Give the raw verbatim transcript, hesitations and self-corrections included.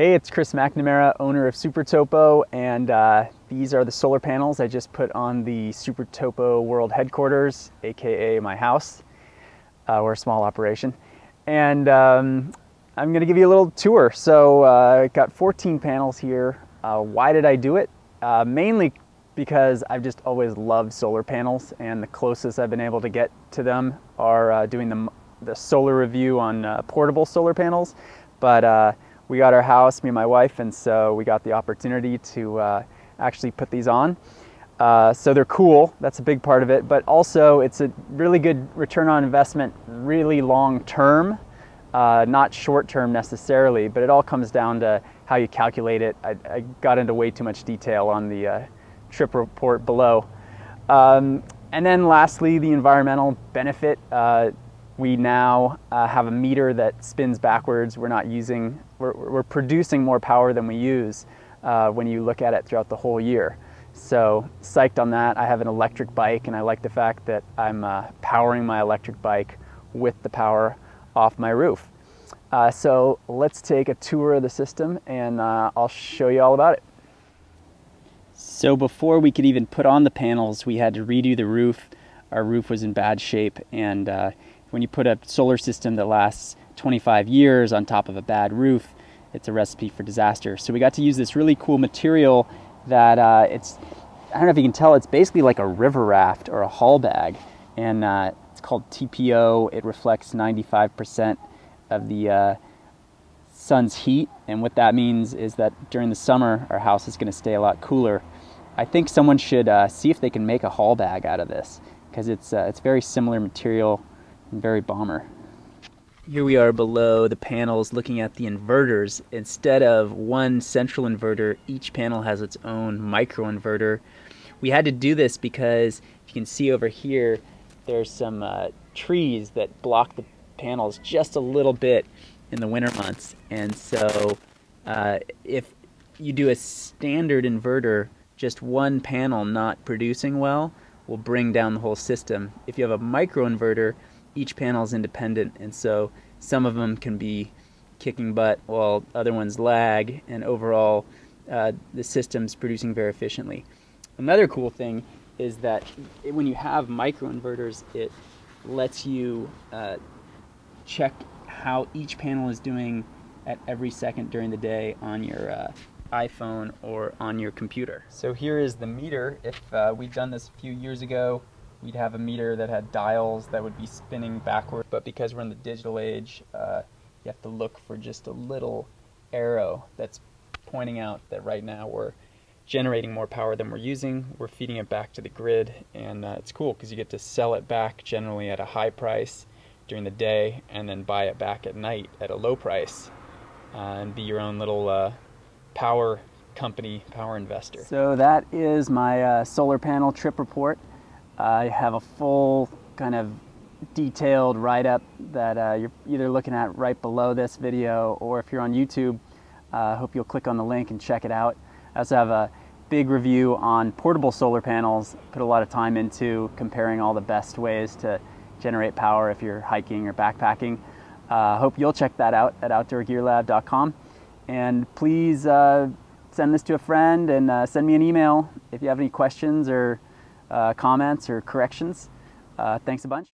Hey, it's Chris McNamara, owner of SuperTopo, and uh, these are the solar panels I just put on the SuperTopo World Headquarters, aka my house. Uh, we're a small operation, and um, I'm going to give you a little tour. So uh, I've got fourteen panels here. Uh, why did I do it? Uh, mainly because I've just always loved solar panels, and the closest I've been able to get to them are uh, doing the, the solar review on uh, portable solar panels. But uh, we got our house, me and my wife, and so we got the opportunity to uh, actually put these on. Uh, so they're cool, that's a big part of it, but also it's a really good return on investment, really long term, uh, not short term necessarily, but it all comes down to how you calculate it. I, I got into way too much detail on the uh, trip report below. Um, and then lastly, the environmental benefit. Uh, We now uh, have a meter that spins backwards. We're not using, we're, we're producing more power than we use uh, when you look at it throughout the whole year. So psyched on that. I have an electric bike, and I like the fact that I'm uh, powering my electric bike with the power off my roof. Uh, so let's take a tour of the system, and uh, I'll show you all about it. So before we could even put on the panels, we had to redo the roof. Our roof was in bad shape, and uh, when you put a solar system that lasts twenty-five years on top of a bad roof, it's a recipe for disaster. So we got to use this really cool material that uh, it's, I don't know if you can tell, it's basically like a river raft or a haul bag. And uh, it's called T P O. It reflects ninety-five percent of the uh, sun's heat. And what that means is that during the summer, our house is gonna stay a lot cooler. I think someone should uh, see if they can make a haul bag out of this, because it's, uh, it's very similar material. Very bomber. Here we are below the panels looking at the inverters. Instead of one central inverter, each panel has its own micro inverter. We had to do this because if you can see over here, there's some uh, trees that block the panels just a little bit in the winter months. And so uh, if you do a standard inverter, just one panel not producing well will bring down the whole system. If you have a micro inverter, each panel is independent, and so some of them can be kicking butt while other ones lag, and overall uh, the system's producing very efficiently. Another cool thing is that it, when you have microinverters, it lets you uh, check how each panel is doing at every second during the day on your uh, iPhone or on your computer. So here is the meter. If uh, we've done this a few years ago, we'd have a meter that had dials that would be spinning backwards, but because we're in the digital age, uh, you have to look for just a little arrow that's pointing out that right now we're generating more power than we're using. We're feeding it back to the grid, and uh, it's cool because you get to sell it back generally at a high price during the day, and then buy it back at night at a low price, uh, and be your own little uh, power company, power investor. So that is my uh, solar panel trip report. I have a full kind of detailed write-up that uh, you're either looking at right below this video, or if you're on YouTube, I uh, hope you'll click on the link and check it out. I also have a big review on portable solar panels, put a lot of time into comparing all the best ways to generate power if you're hiking or backpacking. I uh, hope you'll check that out at outdoor gear lab dot com, and please uh, send this to a friend, and uh, send me an email if you have any questions or Uh, comments or corrections. Uh, thanks a bunch.